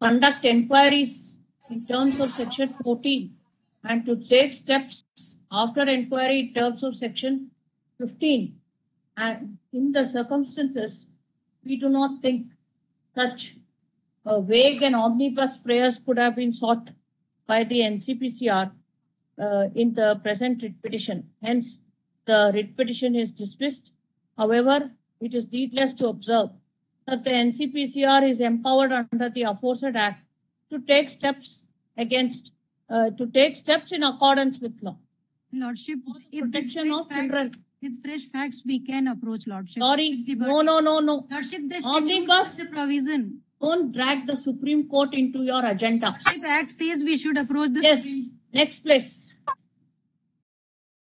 conduct inquiries in terms of Section 14 and to take steps after inquiry in terms of Section 15. And in the circumstances, we do not think such a vague and omnibus prayers could have been sought by the NCPCR in the present writ petition. Hence, the writ petition is dismissed. However, it is needless to observe that the NCPCR is empowered under the aforesaid Act to take steps in accordance with law. Lordship, protection of children. With fresh facts, we can approach Lordship. Sorry, no. Lordship, this omnibus the provision. Don't drag the Supreme Court into your agenda. Lordship, Act says we should approach the. Yes, Supreme. Next place.